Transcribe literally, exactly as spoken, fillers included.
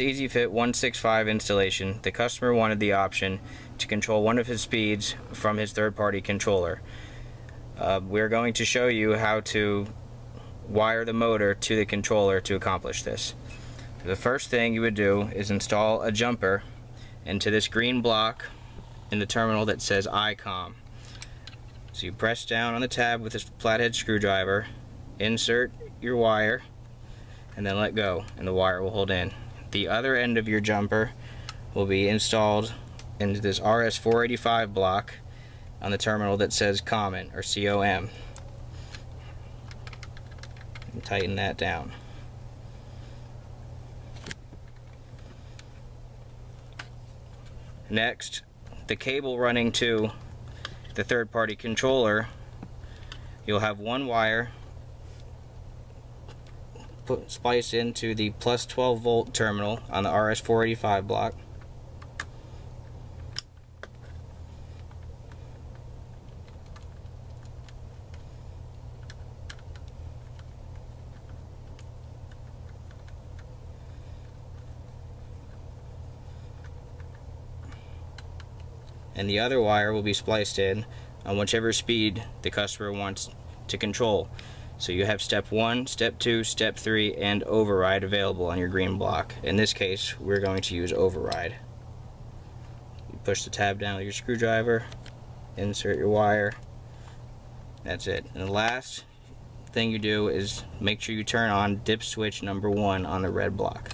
its EasyFit one sixty-five installation, the customer wanted the option to control one of his speeds from his third-party controller. Uh, we're going to show you how to wire the motor to the controller to accomplish this. The first thing you would do is install a jumper into this green block in the terminal that says I COM. So you press down on the tab with this flathead screwdriver, insert your wire, and then let go, and the wire will hold in. The other end of your jumper will be installed into this R S four eighty-five block on the terminal that says COMMON or COM. And tighten that down. Next, the cable running to the third-party controller, you'll have one wire put, spliced into the plus twelve volt terminal on the R S four eighty-five block. And the other wire will be spliced in on whichever speed the customer wants to control. So you have step one, step two, step three, and override available on your green block. In this case, we're going to use override. You push the tab down with your screwdriver, insert your wire, that's it. And the last thing you do is make sure you turn on dip switch number one on the red block.